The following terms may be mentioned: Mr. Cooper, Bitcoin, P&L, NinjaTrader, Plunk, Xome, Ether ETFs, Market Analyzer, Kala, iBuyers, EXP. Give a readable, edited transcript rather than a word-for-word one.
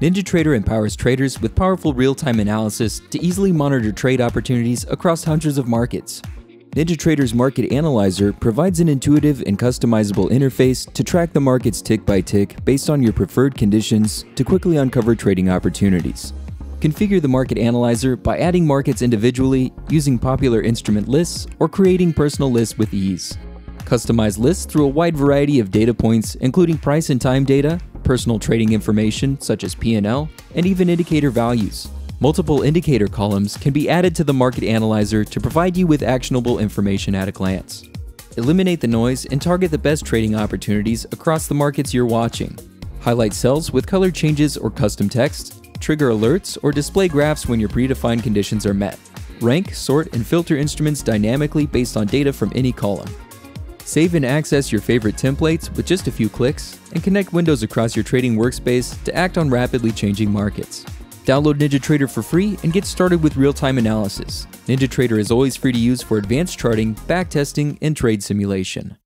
NinjaTrader empowers traders with powerful real-time analysis to easily monitor trade opportunities across hundreds of markets. NinjaTrader's Market Analyzer provides an intuitive and customizable interface to track the markets tick by tick based on your preferred conditions to quickly uncover trading opportunities. Configure the Market Analyzer by adding markets individually, using popular instrument lists, or creating personal lists with ease. Customize lists through a wide variety of data points, including price and time data, personal trading information such as P&L, and even indicator values. Multiple indicator columns can be added to the Market Analyzer to provide you with actionable information at a glance. Eliminate the noise and target the best trading opportunities across the markets you're watching. Highlight cells with color changes or custom text, trigger alerts, or display graphs when your predefined conditions are met. Rank, sort, and filter instruments dynamically based on data from any column. Save and access your favorite templates with just a few clicks, and connect windows across your trading workspace to act on rapidly changing markets. Download NinjaTrader for free and get started with real-time analysis. NinjaTrader is always free to use for advanced charting, backtesting, and trade simulation.